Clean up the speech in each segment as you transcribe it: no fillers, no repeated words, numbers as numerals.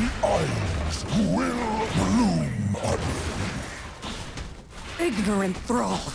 The islands will bloom again. Ignorant thralls!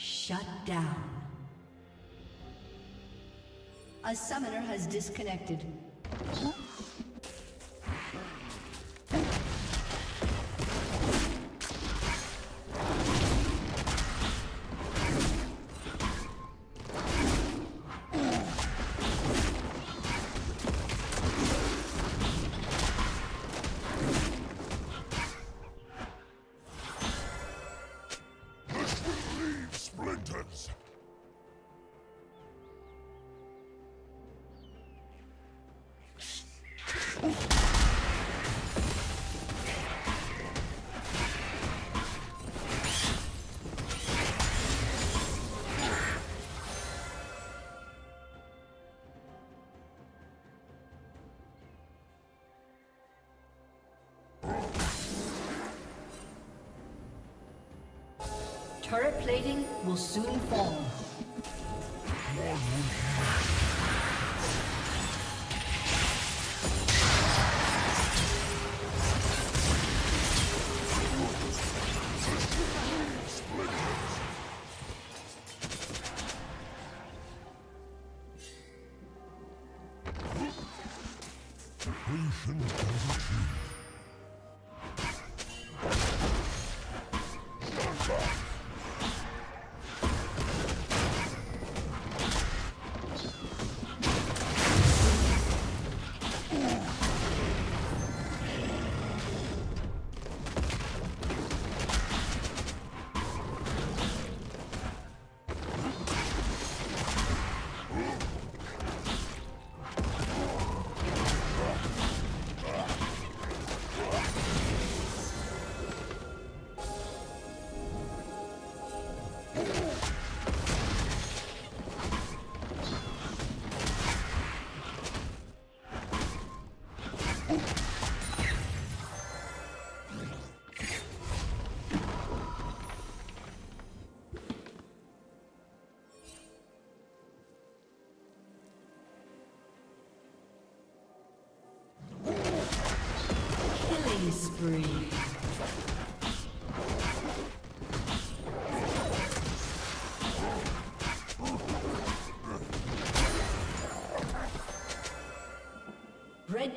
Shut down. A summoner has disconnected. Turret plating will soon fall. Breathe. Red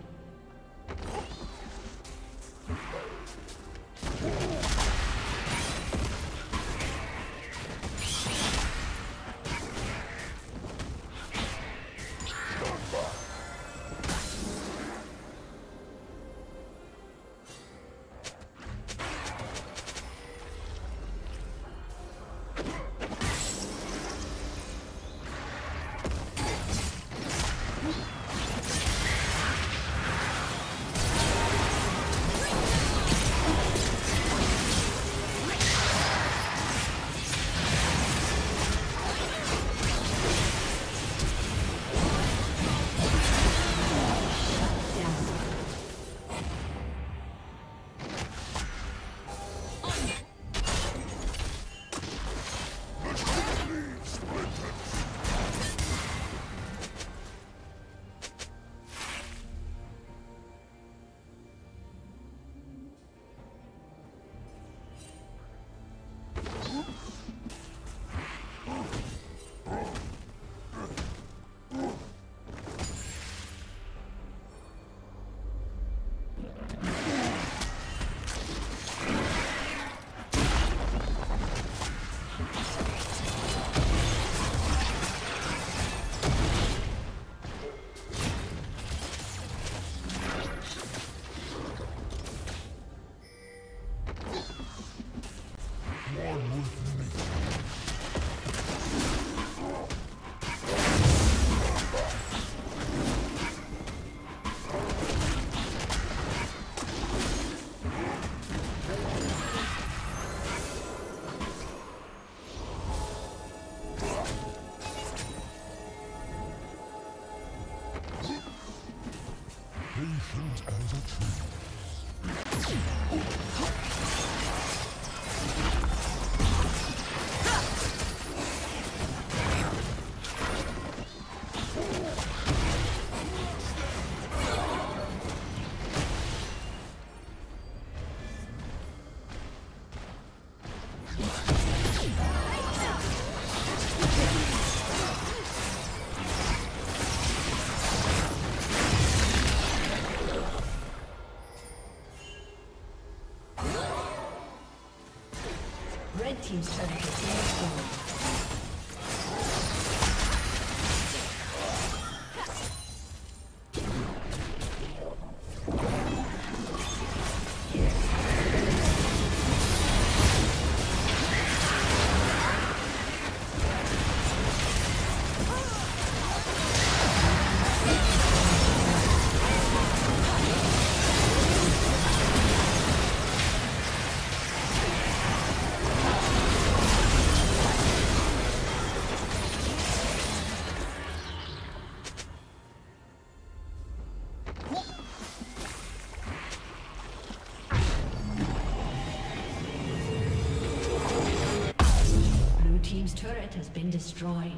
Team's turret has been destroyed. Has been destroyed.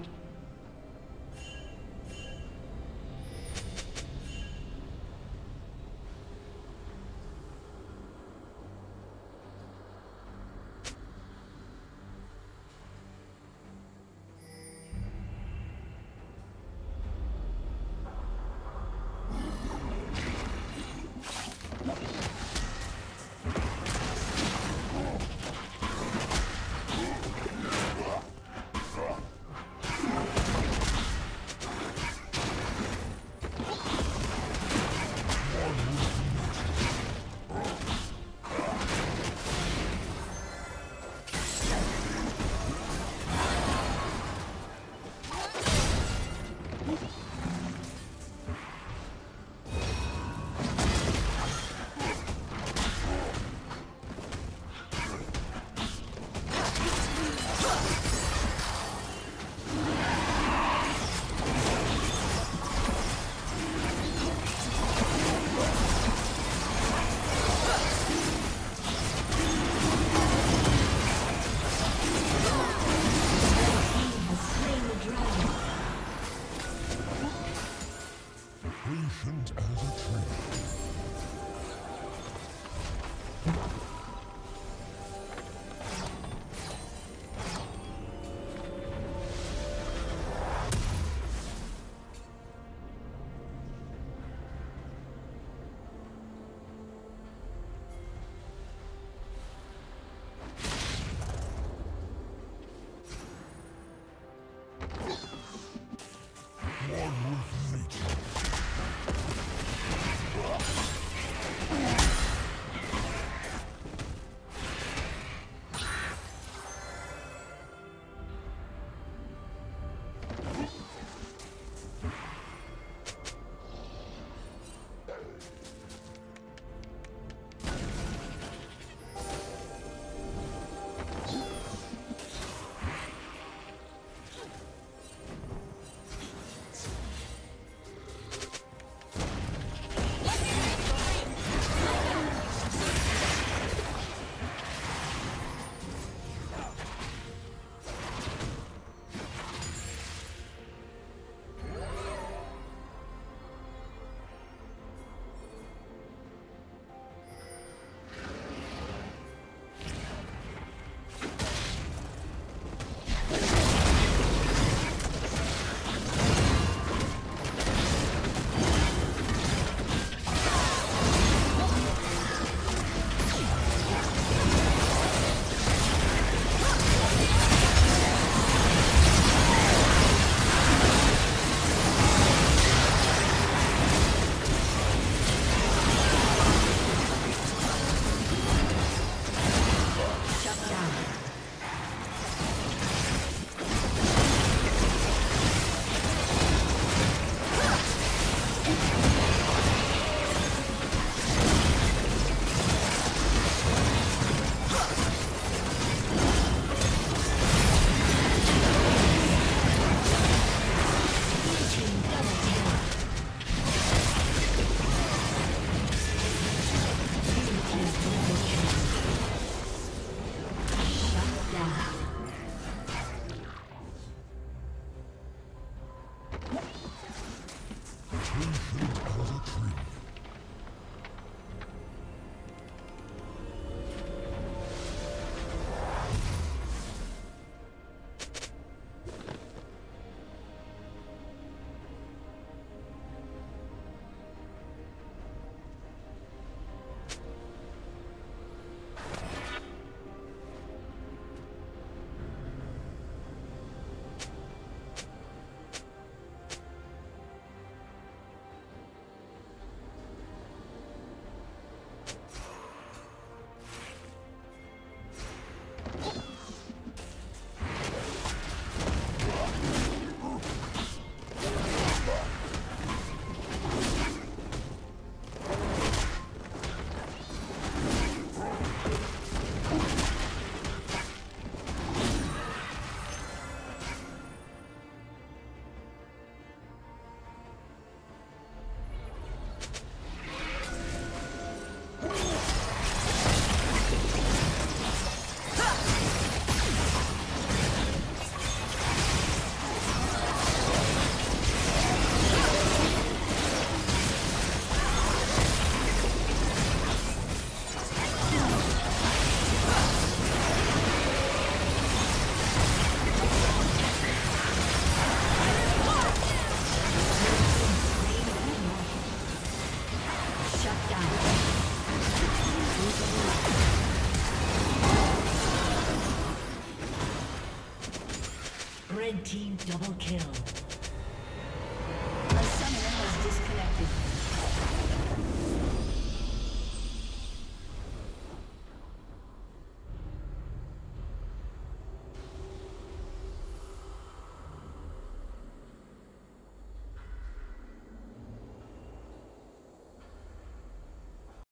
Double kill.